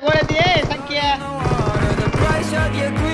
One at the end, thank you.